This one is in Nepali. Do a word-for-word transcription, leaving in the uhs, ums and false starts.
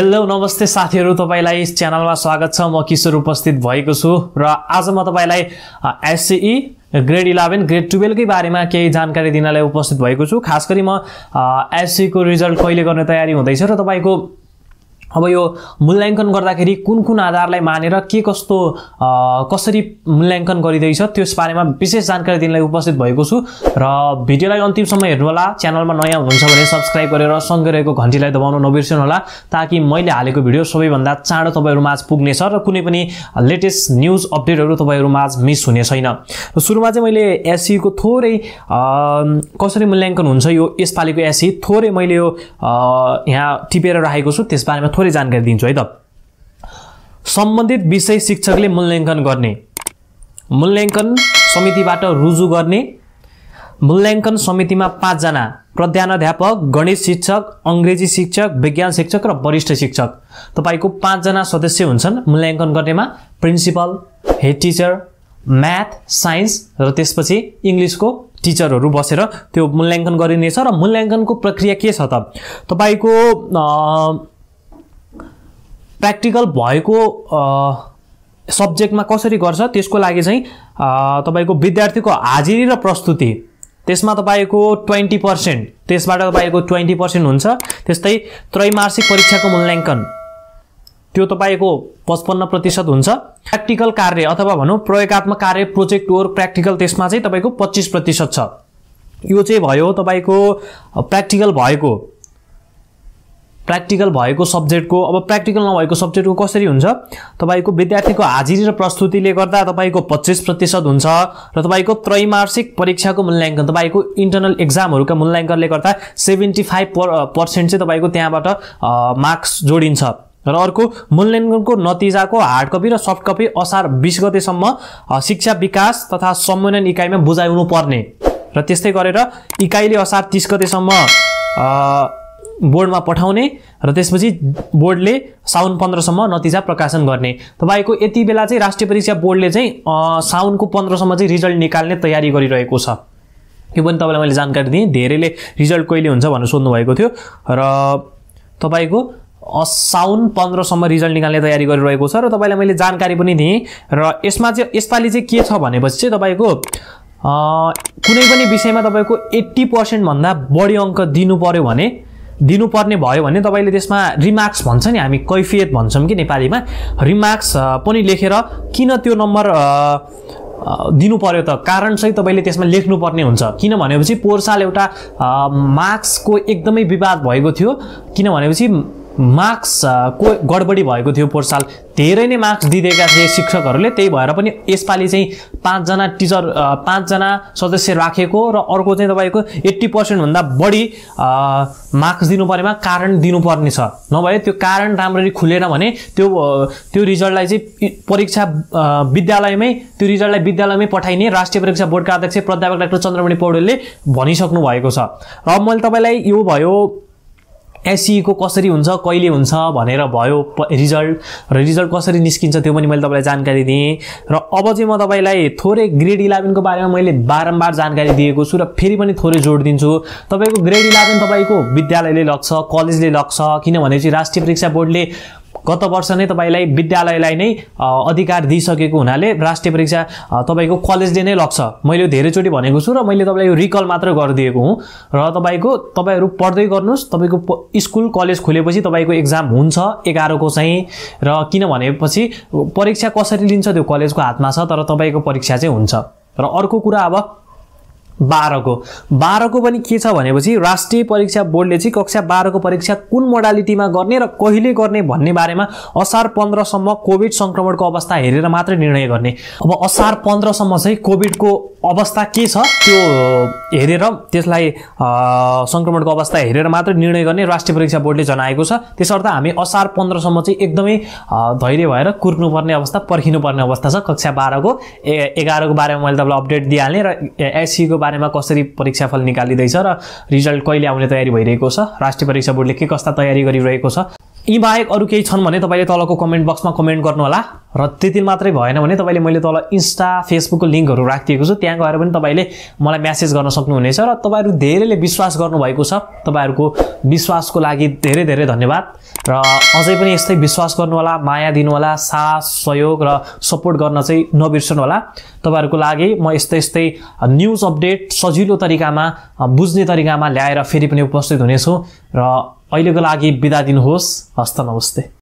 हेलो नमस्ते साथीहरु, तपाईलाई यस च्यानलमा स्वागत छ। म किशोर उपस्थित भएको छु र आज म तपाईलाई SEE grade eleven grade twelve कै बारेमा केही जानकारी दिनलाई उपस्थित भएको छु। खास गरी म एसईई को रिजल्ट कहिले गर्ने तयारी हुँदैछ र तपाईको अब यो मूल्याङ्कन गर्दाखेरि कुन कुन आधारलाई मानेर के कस्तो कसरी मूल्याङ्कन गरिदैछ त्यस बारेमा विशेष जानकारी दिनलाई उपस्थित भएको छु र भिडियोलाई अन्तिमसम्म हेर्नु होला। च्यानलमा नयाँ हुनुहुन्छ भने सब्स्क्राइब गरेर सँगै रहेको घण्टीलाई दबाउन नबिर्सनु होला ताकि मैले हालेको भिडियो सबैभन्दा चाँडो तपाईहरुमाझ पुग्ने छ र कुनै पनि लेटेस्ट न्यूज अपडेटहरु तपाईहरुमाझ मिस हुने छैन। सुरुमा चाहिँ मैले एसई को थोरै कसरी मूल्याङ्कन हुन्छ यो यसपालिको एसई थोरै मैले यो यहाँ टिपेर राखेको छु, त्यस बारेमा थोरै जानकारी दिन्छु है त। सम्बन्धित विषय शिक्षकले मूल्याङ्कन गर्ने, मूल्याङ्कन समितिबाट रुजु गर्ने, मूल्याङ्कन समितिमा पाँच जना प्रधानाध्यापक, गणित शिक्षक, अंग्रेजी शिक्षक, विज्ञान शिक्षक र वरिष्ठ शिक्षक तपाईको पाँच जना सदस्य हुन्छन्। मूल्याङ्कन गर्नेमा principal, head teacher, math, science र त्यसपछि इंग्लिशको टिचरहरु बसेर त्यो मूल्याङ्कन गरिनेछ र मूल्याङ्कनको प्रक्रिया के छ त? तपाईको प्र्याक्टिकल भएको सब्जेक्टमा कसरी गर्छ त्यसको लागि चाहिँ तपाईको विद्यार्थीको हाजिरी र प्रस्तुति त्यसमा तपाईको बीस प्रतिशत, त्यसबाट तपाईको बीस प्रतिशत हुन्छ। त्यस्तै त्रैमासिक परीक्षाको मूल्याङ्कन त्यो तपाईको पचपन्न प्रतिशत हुन्छ। प्र्याक्टिकल कार्य अथवा भनौं प्रयोगात्मक कार्य प्रोजेक्ट ओर प्र्याक्टिकल त्यसमा चाहिँ तपाईको पच्चीस प्रतिशत छ। यो चाहिँ भयो तपाईको प्र्याक्टिकल भएको प्र्याक्टिकल भएको सब्जेक्टको। अब प्र्याक्टिकल नभएको सब्जेक्टको कसरी हुन्छ? तपाईको विद्यार्थीको हाजिरी र प्रस्तुतिले गर्दा तपाईको पच्चीस प्रतिशत हुन्छ र तपाईको त्रैमासिक परीक्षाको मूल्याङ्कन तपाईको इन्टर्नल एक्जामहरुका मूल्याङ्कनले गर्दा पचहत्तर प्रतिशत चाहिँ तपाईको त्यहाँबाट मार्क्स जोडिन्छ। र अर्को मूल्याङ्कनको नतिजाको हार्ड कपी र सफ्ट कपी असार बीस गतेसम्म शिक्षा विकास तथा समन्वयन इकाइमा बुझाउनु पर्ने र त्यस्तै गरेर इकाइले असार तीस गतेसम्म बोर्डमा पठाउने र त्यसपछि बोर्डले साउन पन्ध्र सम्म नतिजा प्रकाशन गर्ने। तपाईको यति बेला चाहिँ राष्ट्रिय परीक्षा बोर्डले चाहिँ साउनको पन्ध्र सम्म चाहिँ रिजल्ट निकाल्ने तयारी गरिरहेको छ। यो पनि तपाईलाई मैले जानकारी दिएँ। धेरैले रिजल्ट कहिले हुन्छ भनेर सोध्नु भएको थियो र तपाईको साउन पन्ध्र सम्म रिजल्ट निकाल्ने तयारी गरिरहेको छ र तपाईलाई मैले जानकारी पनि दिएँ। र यसमा चाहिँ यसपालि चाहिँ के छ भनेपछि चाहिँ तपाईको कुनै पनि विषयमा तपाईको अस्सी प्रतिशत भन्दा बढी अंक दिनु पर्यो भने दिनुपर्ने भयो भने तपाईले त्यसमा रिमार्क्स भन्छ नि, हामी कैफियत भन्छौं कि नेपालीमा, रिमार्क्स पनि लेखेर किन त्यो नम्बर दिनु पर्यो त? कारण चाहिँ तपाईले त्यसमा लेख्नु पर्ने हुन्छ। किन भनेपछि पोहोर साल एउटा मार्क्स को एकदमै विवाद भएको थियो। किन भनेपछि मार्क्स को गडबडी भएको थियो पोहोर साल, धेरै नै मार्क्स दिएका थिए शिक्षकहरूले। त्यही भएर पनि यसपालि चाहिँ पाँच जना टिचर पाँच जना सदस्य राखेको र अर्को चाहिँ तपाईको अस्सी प्रतिशत भन्दा बढी मार्क्स दिनु परेमा कारण दिनुपर्ने छ। नभए त्यो कारण राम्ररी खुलेन भने त्यो त्यो रिजल्टलाई चाहिँ परीक्षा विद्यालयमै त्यो रिजल्टलाई विद्यालयमै पठाइने राष्ट्रिय परीक्षा बोर्डका अध्यक्ष प्राध्यापक डाक्टर चन्द्रमणि पौडेलले भनिसक्नु भएको छ। र मैले तपाईलाई यो भयो एसई को कसरी हुन्छ, कहिले हुन्छ भनेर भयो रिजल्ट र रिजल्ट कसरी निस्किन्छ त्यो पनि मैले तपाईलाई जानकारी दिएँ। र अब चाहिँ म तपाईलाई थोरै ग्रेड इलेवन को बारेमा मैले बारम्बार जानकारी दिएको छु र फेरि पनि थोरै जोड दिन्छु। तपाईको ग्रेड इलेवन तपाईको विद्यालयले लक्ष्य, कलेजले लक्ष्य, किनभने चाहिँ राष्ट्रिय परीक्षा बोर्डले गत वर्ष नै तपाईलाई विद्यालयलाई नै अधिकार दिइसकेको हुनाले राष्ट्रिय परीक्षा तपाईको कलेजले नै लक्ष्य। मैले धेरैचोटी भनेको छु र मैले तपाईलाई यो रिकल मात्र गरिदिएको हुँ। र तपाईको तपाईहरु पढ्दै गर्नुस्, तपाईको स्कुल कलेज खुलेपछि तपाईको एक्जाम हुन्छ एघार को चाहिँ। र किन भनेपछि परीक्षा कसरी लिन्छ त्यो कलेजको हातमा छ, तर तपाईको परीक्षा चाहिँ हुन्छ। र अर्को कुरा अब बाह्र को बाह्र को पनि के छ भनेपछि राष्ट्रिय परीक्षा बोर्डले चाहिँ कक्षा बाह्र को परीक्षा कुन मोडालिटीमा गर्ने र कहिले गर्ने भन्ने बारेमा असार पन्ध्र सम्म कोभिड संक्रमणको अवस्था हेरेर मात्र निर्णय गर्ने। अब असार पन्ध्र सम्म चाहिँ कोभिडको अवस्था के छ त्यो हेरेर, त्यसलाई संक्रमणको अवस्था हेरेर मात्र निर्णय गर्ने राष्ट्रिय परीक्षा बोर्डले जनाएको छ। त्यसर्थ हामी असार पन्ध्र सम्म चाहिँ एकदमै धैर्य भएर कुर्नुपर्ने अवस्था, पर्खिनुपर्ने अवस्था छ कक्षा बाह्र को। एघार को बारेमा मैले तपाईँलाई अपडेट दिइहालेँ र एसई को बारेमा कसरी परीक्षाफल निकालिदैछ र रिजल्ट कहिले आउने तयारी भइरहेको छ, राष्ट्रिय परीक्षा बोर्डले के कस्ता तयारी गरिरहेको छ। यी बाहेक अरु केही छन् भने तपाईले तलको कमेन्ट बक्समा कमेन्ट गर्नु होला र त्यति मात्रै भएन भने तपाईले मैले तल इन्स्टा फेसबुकको लिंकहरु राखिएको छु त्यहाँ गएर पनि तपाईले मलाई मेसेज गर्न सक्नुहुनेछ र तपाईहरु धेरैले विश्वास गर्नु भएको छ तपाईहरुको विश्वासको लागि धेरै धेरै धन्यवाद र अझै पनि यस्तै विश्वास गर्नु होला माया दिनु होला साथ सहयोग र सपोर्ट गर्न चाहिँ नबिर्सनु होला तपाईहरुको लागि म यस्तै यस्तै न्यूज अपडेट सजिलो तरिकामा बुझ्ने तरिकामा ल्याएर फेरि पनि उपस्थित हुनेछु र अहिलेको लागि बिदा दिनुहोस् हस्त नमस्ते।